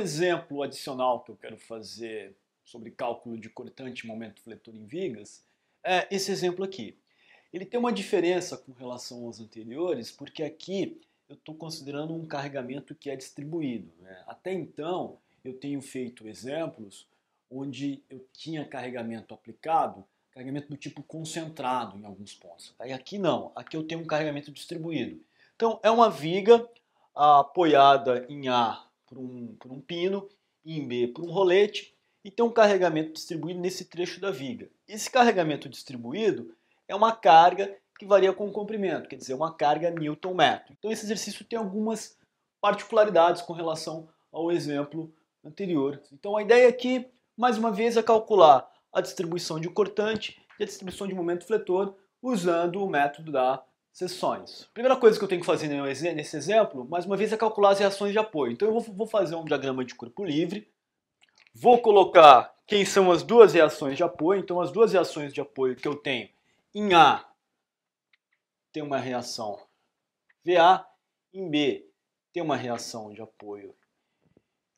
exemplo adicional que eu quero fazer sobre cálculo de cortante e momento fletor em vigas é esse exemplo aqui. Ele tem uma diferença com relação aos anteriores, porque aqui eu estou considerando um carregamento que é distribuído, né? Até então, eu tenho feito exemplos onde eu tinha carregamento aplicado, carregamento do tipo concentrado em alguns pontos. Tá? E aqui não, aqui eu tenho um carregamento distribuído. Então, é uma viga apoiada em A por um pino e em B por um rolete, e tem um carregamento distribuído nesse trecho da viga. Esse carregamento distribuído é uma carga que varia com o comprimento, quer dizer, uma carga Newton-metro. Então esse exercício tem algumas particularidades com relação ao exemplo anterior. Então a ideia aqui, mais uma vez, é calcular a distribuição de cortante e a distribuição de momento fletor usando o método das seções. A primeira coisa que eu tenho que fazer nesse exemplo, mais uma vez, é calcular as reações de apoio. Então eu vou fazer um diagrama de corpo livre, vou colocar quem são as duas reações de apoio. Então as duas reações de apoio que eu tenho em A tem uma reação VA, em B tem uma reação de apoio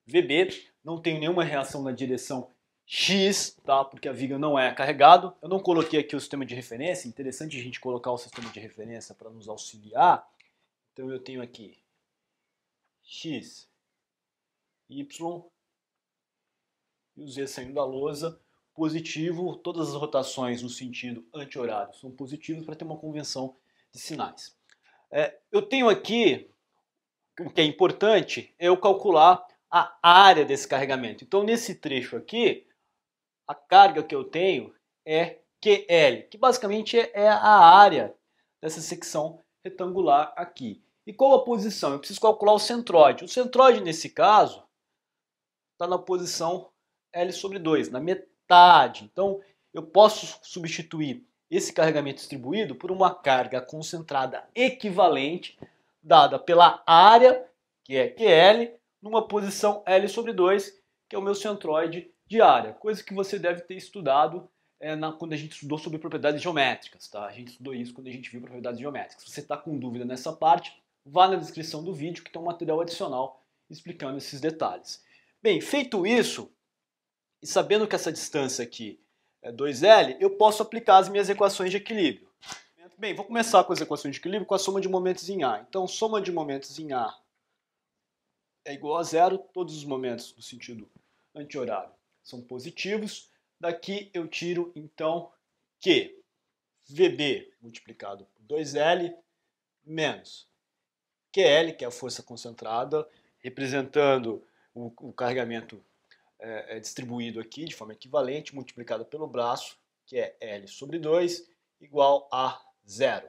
VB, não tem nenhuma reação na direção X, tá? Porque a viga não é carregada. Eu não coloquei aqui o sistema de referência, interessante a gente colocar o sistema de referência para nos auxiliar. Então eu tenho aqui X, Y e o Z saindo da lousa. Positivo, todas as rotações no sentido anti-horário são positivas para ter uma convenção de sinais. Eu tenho aqui, o que é importante, é eu calcular a área desse carregamento. Então, nesse trecho aqui, a carga que eu tenho é QL, que basicamente é a área dessa secção retangular aqui. E qual a posição? Eu preciso calcular o centroide. O centroide, nesse caso, está na posição L/2, na metade. Então, eu posso substituir esse carregamento distribuído por uma carga concentrada equivalente dada pela área, que é QL, numa posição L/2, que é o meu centroide de área. Coisa que você deve ter estudado quando a gente estudou sobre propriedades geométricas. Tá? A gente estudou isso quando a gente viu propriedades geométricas. Se você está com dúvida nessa parte, vá na descrição do vídeo que tem um material adicional explicando esses detalhes. Bem, feito isso, e sabendo que essa distância aqui é 2L, eu posso aplicar as minhas equações de equilíbrio. Bem, vou começar com as equações de equilíbrio com a soma de momentos em A. Então, soma de momentos em A é igual a zero. Todos os momentos no sentido anti-horário são positivos. Daqui eu tiro, então, que VB multiplicado por 2L menos QL, que é a força concentrada, representando o carregamento é distribuído aqui de forma equivalente, multiplicado pelo braço, que é L/2, igual a zero.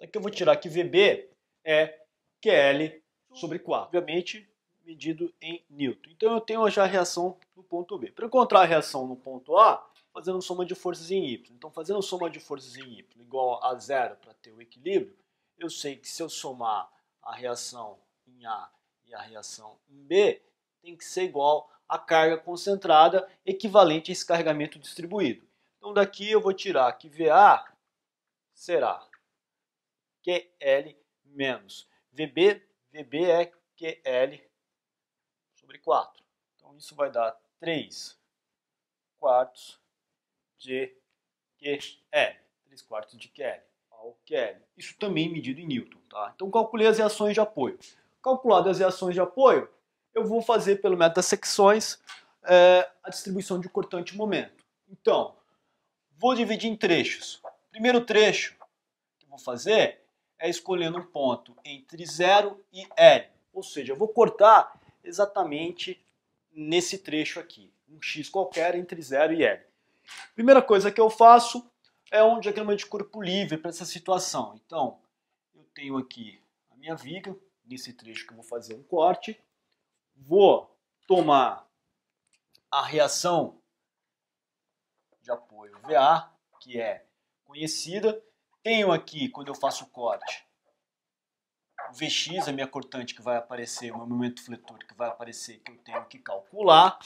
Daqui eu vou tirar que VB é QL/4, obviamente medido em Newton. Então eu tenho já a reação no ponto B. Para encontrar a reação no ponto A, fazendo soma de forças em Y. Então fazendo soma de forças em Y igual a zero para ter o equilíbrio, eu sei que se eu somar a reação em A e a reação em B, tem que ser igual a carga concentrada equivalente a esse carregamento distribuído. Então daqui eu vou tirar que VA será QL menos VB, VB é QL/4. Então isso vai dar 3/4 de QL, 3/4 de QL ao QL. Isso também medido em Newton, tá? Então calculei as reações de apoio. Calculadas as reações de apoio, eu vou fazer pelo método das secções a distribuição de cortante e momento. Então, vou dividir em trechos. O primeiro trecho que eu vou fazer é escolhendo um ponto entre 0 e L. Ou seja, eu vou cortar exatamente nesse trecho aqui. Um X qualquer entre 0 e L. Primeira coisa que eu faço é um diagrama de corpo livre para essa situação. Então, eu tenho aqui a minha viga, nesse trecho que eu vou fazer um corte. Vou tomar a reação de apoio VA, que é conhecida. Tenho aqui, quando eu faço o corte, o VX, a minha cortante que vai aparecer, o meu momento fletor que vai aparecer, que eu tenho que calcular.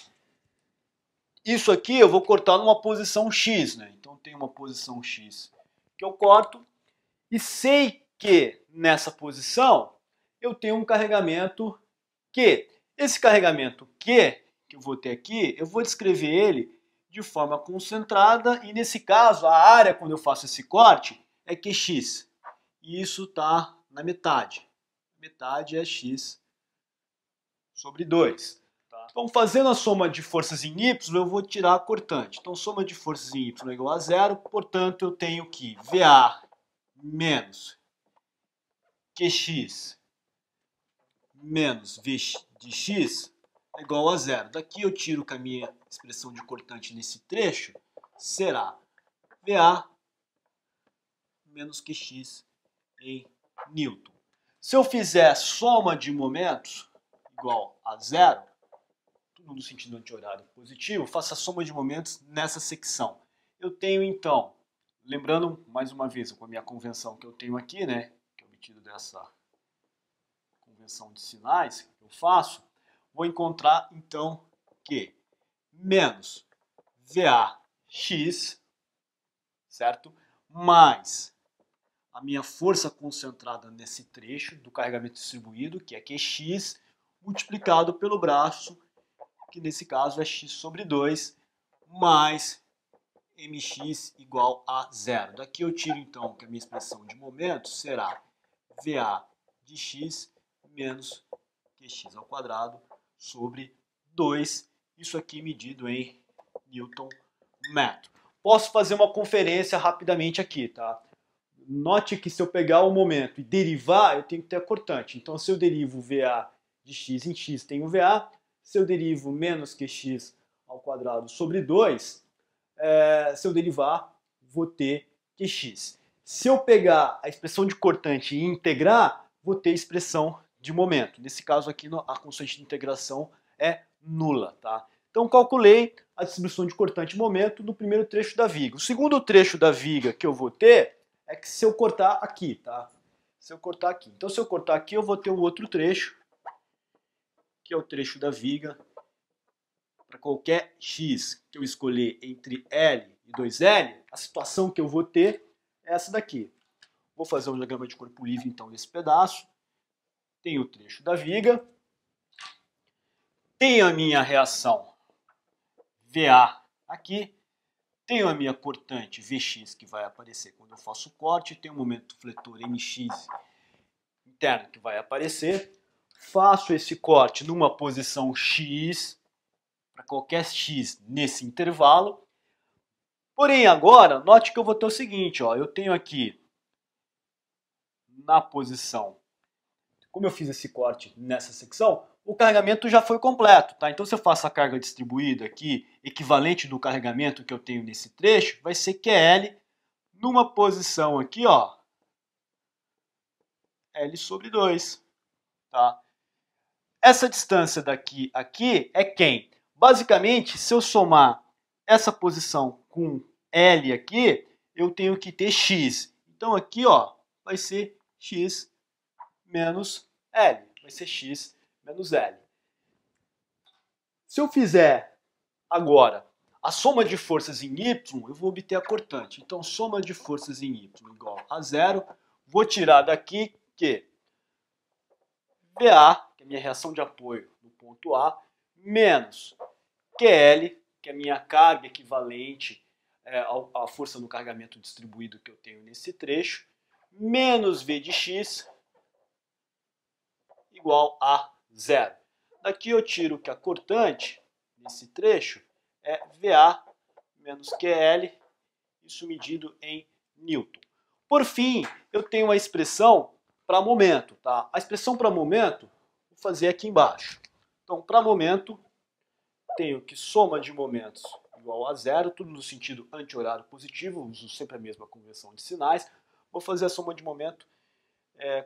Isso aqui eu vou cortar numa posição X, né? Então tem uma posição X que eu corto. E sei que nessa posição eu tenho um carregamento Q, Esse carregamento Q, que eu vou ter aqui, eu vou descrever ele de forma concentrada e, nesse caso, a área, quando eu faço esse corte, é QX. E isso está na metade. Metade é X sobre 2. Então, fazendo a soma de forças em Y, eu vou tirar a cortante. Então, soma de forças em Y é igual a zero, portanto, eu tenho que VA menos QX menos V de X é igual a zero. Daqui eu tiro que a minha expressão de cortante nesse trecho será VA menos QX em Newton. Se eu fizer soma de momentos igual a zero, no sentido anti-horário positivo, faça a soma de momentos nessa secção. Eu tenho então, lembrando mais uma vez com a minha convenção que eu tenho aqui, né, que eu me tiro dessa convenção de sinais que eu faço, vou encontrar então que menos VAX, certo? Mais a minha força concentrada nesse trecho do carregamento distribuído, que é QX, multiplicado pelo braço, que nesse caso é x sobre 2, mais mx igual a zero. Daqui eu tiro então que a minha expressão de momento será VA de x menos qx ao quadrado sobre 2, isso aqui medido em Newton metro. Posso fazer uma conferência rapidamente aqui, tá? Note que se eu pegar o momento e derivar, eu tenho que ter a cortante. Então, se eu derivo VA de x em x, tenho VA. Se eu derivo menos QX ao quadrado sobre 2, se eu derivar, vou ter QX. Se eu pegar a expressão de cortante e integrar, vou ter expressão de momento. Nesse caso aqui, a constante de integração é nula, tá? Então, calculei a distribuição de cortante e momento no primeiro trecho da viga. O segundo trecho da viga que eu vou ter é que se eu cortar aqui, tá? Se eu cortar aqui. Então, se eu cortar aqui, eu vou ter um outro trecho, que é o trecho da viga para qualquer x que eu escolher entre L e 2L, a situação que eu vou ter é essa daqui. Vou fazer um diagrama de corpo livre então nesse pedaço. Tem o trecho da viga, tem a minha reação VA aqui, tenho a minha cortante VX que vai aparecer quando eu faço o corte, tem o momento fletor MX interno que vai aparecer. Faço esse corte numa posição x, para qualquer x nesse intervalo. Porém, agora, note que eu vou ter o seguinte, ó, eu tenho aqui na posição, como eu fiz esse corte nessa secção, o carregamento já foi completo, tá? Então, se eu faço a carga distribuída aqui, equivalente do carregamento que eu tenho nesse trecho, vai ser QL numa posição aqui, ó, L sobre 2, tá? Essa distância daqui a aqui é quem? Basicamente, se eu somar essa posição com L aqui, eu tenho que ter x. Então aqui, ó, vai ser x menos L. Vai ser x menos L. Se eu fizer agora a soma de forças em y, eu vou obter a cortante. Então, soma de forças em y igual a zero. Vou tirar daqui que VA, que é a minha reação de apoio no ponto A, menos QL, que é a minha carga equivalente à força no carregamento distribuído que eu tenho nesse trecho, menos V de X igual a zero. Daqui eu tiro que a cortante nesse trecho é VA menos QL, isso medido em Newton. Por fim, eu tenho uma expressão para momento, tá? A expressão para momento, vou fazer aqui embaixo. Então, para momento, tenho que soma de momentos igual a zero, tudo no sentido anti-horário positivo, uso sempre a mesma convenção de sinais. Vou fazer a soma de momento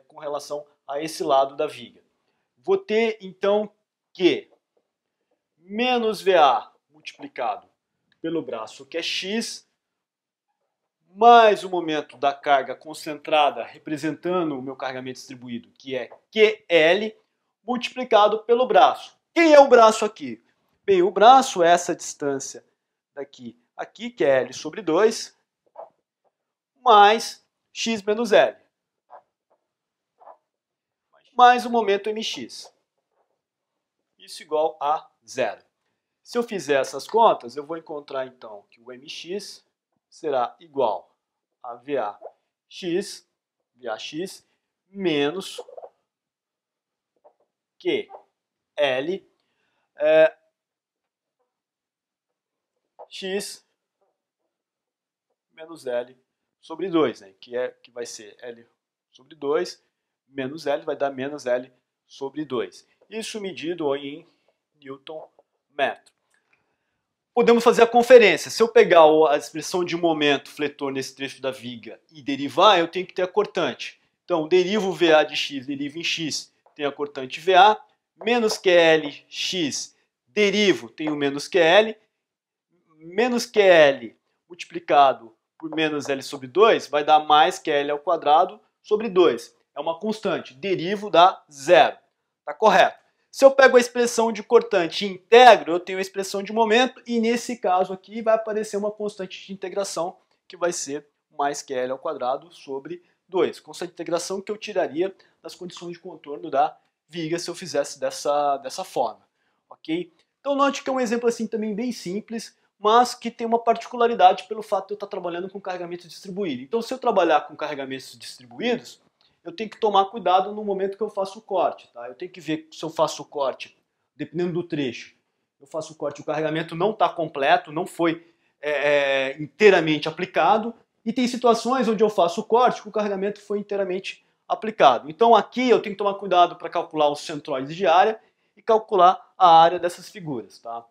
com relação a esse lado da viga. Vou ter, então, que menos VA multiplicado pelo braço, que é X, mais o momento da carga concentrada, representando o meu carregamento distribuído, que é QL, multiplicado pelo braço. Quem é o braço aqui? Bem, o braço é essa distância daqui a aqui, que é L sobre 2, mais X menos L, mais o momento MX. isso igual a zero. Se eu fizer essas contas, eu vou encontrar então que o mx será igual a vax menos ql x menos L sobre 2, né? Que vai ser L sobre 2 menos L, vai dar menos L sobre 2. Isso medido em Newton metro. Podemos fazer a conferência. Se eu pegar a expressão de momento fletor nesse trecho da viga e derivar, eu tenho que ter a cortante. Então, derivo VA de X, derivo em X, tenho a cortante VA, menos QL X, derivo, tenho menos QL multiplicado por menos L sobre 2 vai dar mais QL ao quadrado sobre 2. É uma constante, derivo dá zero. Está correto. Se eu pego a expressão de cortante e integro, eu tenho a expressão de momento, e nesse caso aqui vai aparecer uma constante de integração, que vai ser mais QL ao quadrado sobre 2. Constante de integração que eu tiraria das condições de contorno da viga se eu fizesse dessa forma. Ok? Então note que é um exemplo assim também bem simples, mas que tem uma particularidade pelo fato de eu estar trabalhando com carregamento distribuído. Então, se eu trabalhar com carregamentos distribuídos, eu tenho que tomar cuidado no momento que eu faço o corte. Tá? Eu tenho que ver se eu faço o corte, dependendo do trecho. Eu faço o corte, o carregamento não está completo, não foi inteiramente aplicado, e tem situações onde eu faço o corte que o carregamento foi inteiramente aplicado. Então, aqui eu tenho que tomar cuidado para calcular os centroides de área e calcular a área dessas figuras. Tá?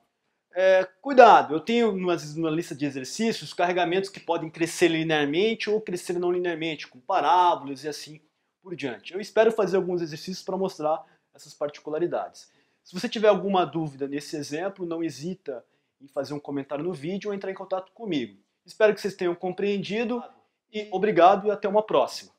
Cuidado, eu tenho na lista de exercícios carregamentos que podem crescer linearmente ou crescer não linearmente, com parábolas e assim por diante. Eu espero fazer alguns exercícios para mostrar essas particularidades. Se você tiver alguma dúvida nesse exemplo, não hesita em fazer um comentário no vídeo ou entrar em contato comigo. Espero que vocês tenham compreendido e obrigado e até uma próxima.